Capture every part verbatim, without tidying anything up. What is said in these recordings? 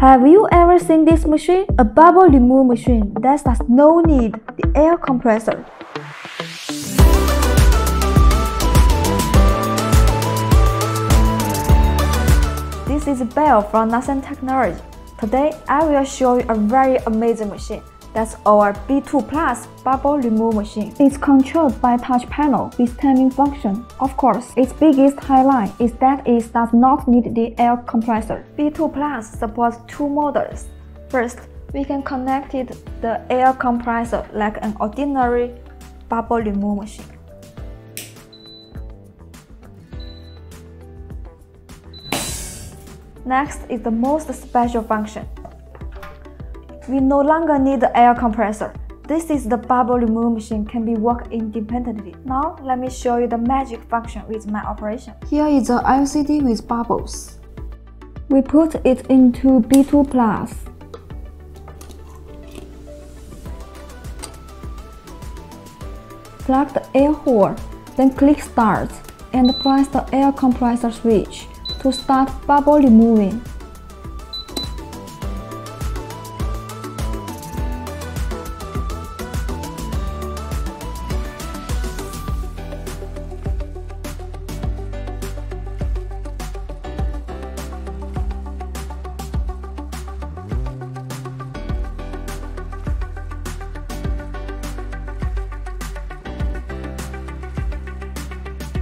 Have you ever seen this machine? A bubble removal machine that does not need the air compressor. This is Belle from Nasan Technology. Today, I will show you a very amazing machine. That's our B two plus bubble removal machine. It's controlled by touch panel with timing function. Of course, its biggest highlight is that it does not need the air compressor. B two plus supports two models. First, we can connect it the air compressor like an ordinary bubble removal machine. Next is the most special function. We no longer need the air compressor. This is the bubble removal machine can be worked independently. Now let me show you the magic function with my operation. Here is the L C D with bubbles. We put it into B two plus. Plug the air hole, then click start and press the air compressor switch to start bubble removing.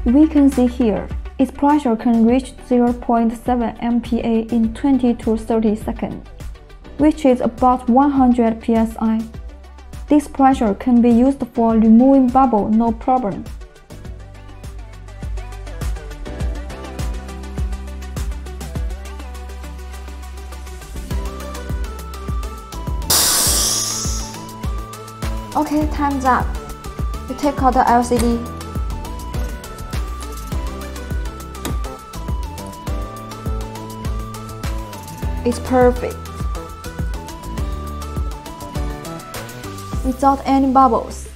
We can see here, its pressure can reach zero point seven M P a in twenty to thirty seconds, which is about one hundred P S I. This pressure can be used for removing bubble no problem. Okay, time's up. We take out the L C D. It's perfect, without any bubbles.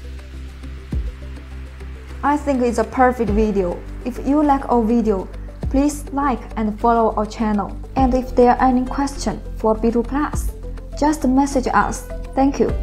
I think it's a perfect video. If you like our video, please like and follow our channel. And if there are any questions for B two plus, just message us. Thank you.